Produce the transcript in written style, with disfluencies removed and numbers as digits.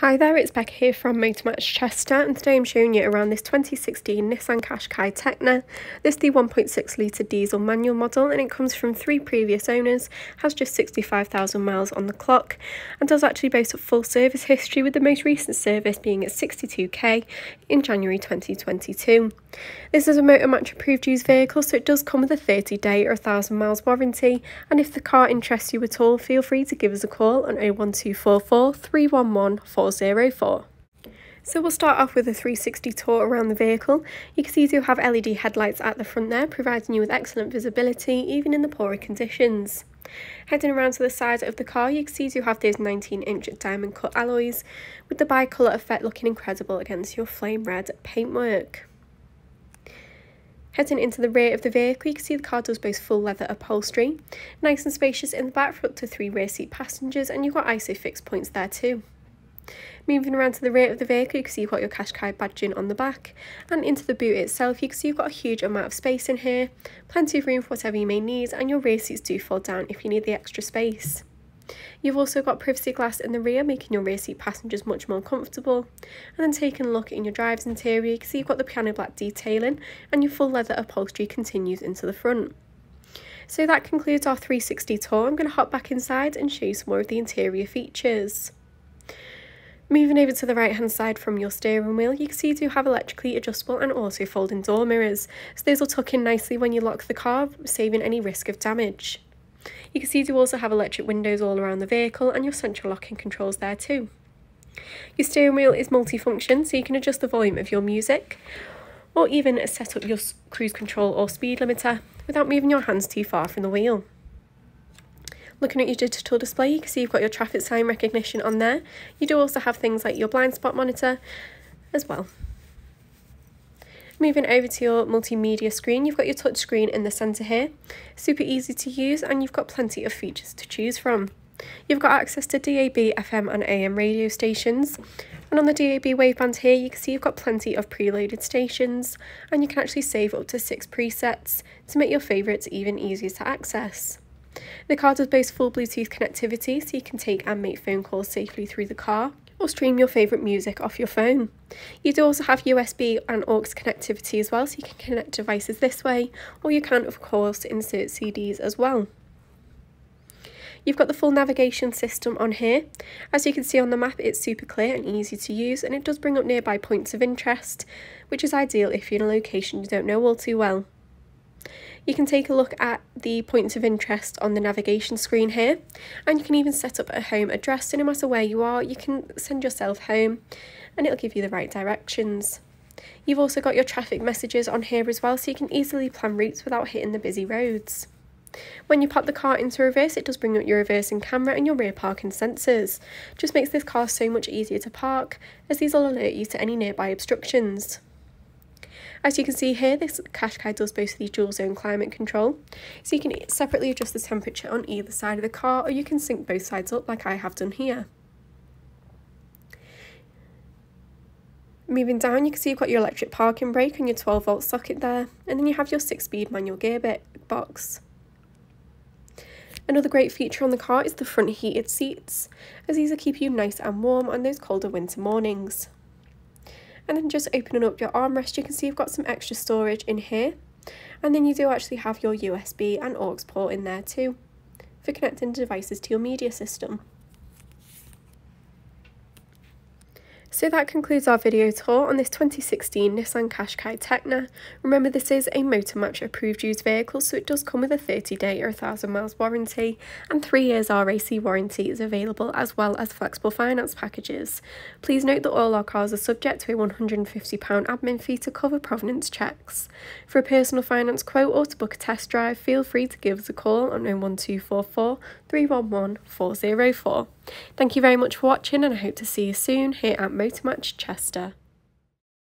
Hi there, it's Becca here from Motor Match Chester, and today I'm showing you around this 2016 Nissan Qashqai Tekna. This is the 1.6 litre diesel manual model, and it comes from three previous owners, has just 65,000 miles on the clock, and does actually boast a full service history, with the most recent service being at 62k in January 2022. This is a Motor Match approved used vehicle, so it does come with a 30-day or 1,000 miles warranty, and if the car interests you at all, feel free to give us a call on 01244 311 400. So we'll start off with a 360 tour around the vehicle. You can see you do have LED headlights at the front there, providing you with excellent visibility even in the poorer conditions. Heading around to the side of the car, you can see you have those 19-inch diamond cut alloys, with the bicolour effect looking incredible against your flame red paintwork. Heading into the rear of the vehicle, you can see the car does boast full leather upholstery, nice and spacious in the back for up to 3 rear seat passengers, and you've got ISOFIX points there too. Moving around to the rear of the vehicle, you can see you've got your Qashqai badging on the back, and into the boot itself you can see you've got a huge amount of space in here, plenty of room for whatever you may need, and your rear seats do fold down if you need the extra space. You've also got privacy glass in the rear, making your rear seat passengers much more comfortable, and then taking a look in your driver's interior, you can see you've got the piano black detailing, and your full leather upholstery continues into the front. So that concludes our 360 tour. I'm going to hop back inside and show you some more of the interior features. Moving over to the right hand side from your steering wheel, you can see you do have electrically adjustable and auto folding door mirrors, so those will tuck in nicely when you lock the car, saving any risk of damage. You can see you do also have electric windows all around the vehicle, and your central locking controls there too. Your steering wheel is multifunction, so you can adjust the volume of your music, or even set up your cruise control or speed limiter without moving your hands too far from the wheel. Looking at your digital display, you can see you've got your traffic sign recognition on there. You do also have things like your blind spot monitor as well. Moving over to your multimedia screen, you've got your touch screen in the centre here. Super easy to use, and you've got plenty of features to choose from. You've got access to DAB, FM and AM radio stations, and on the DAB waveband here you can see you've got plenty of preloaded stations, and you can actually save up to 6 presets to make your favourites even easier to access. The car does boast full Bluetooth connectivity, so you can take and make phone calls safely through the car, or stream your favourite music off your phone. You do also have USB and aux connectivity as well, so you can connect devices this way, or you can of course insert CDs as well. You've got the full navigation system on here. As you can see on the map, it's super clear and easy to use, and it does bring up nearby points of interest, which is ideal if you're in a location you don't know all too well. You can take a look at the points of interest on the navigation screen here, and you can even set up a home address, so no matter where you are you can send yourself home and it'll give you the right directions. You've also got your traffic messages on here as well, so you can easily plan routes without hitting the busy roads. When you pop the car into reverse, it does bring up your reversing camera and your rear parking sensors. Just makes this car so much easier to park, as these will alert you to any nearby obstructions. As you can see here, this Qashqai does boast the dual zone climate control, so you can separately adjust the temperature on either side of the car, or you can sync both sides up like I have done here. Moving down, you can see you've got your electric parking brake and your 12-volt socket there, and then you have your 6-speed manual gearbox. Another great feature on the car is the front heated seats, as these will keep you nice and warm on those colder winter mornings. And then just opening up your armrest, you can see you've got some extra storage in here, and then you do actually have your USB and aux port in there too, for connecting devices to your media system. So that concludes our video tour on this 2016 Nissan Qashqai Tekna. Remember, this is a Motor Match approved used vehicle, so it does come with a 30-day or 1,000 miles warranty, and 3 years RAC warranty is available, as well as flexible finance packages. Please note that all our cars are subject to a £150 admin fee to cover provenance checks. For a personal finance quote or to book a test drive, feel free to give us a call on 01244 311 404. Thank you very much for watching, and I hope to see you soon here at Motor Match Chester.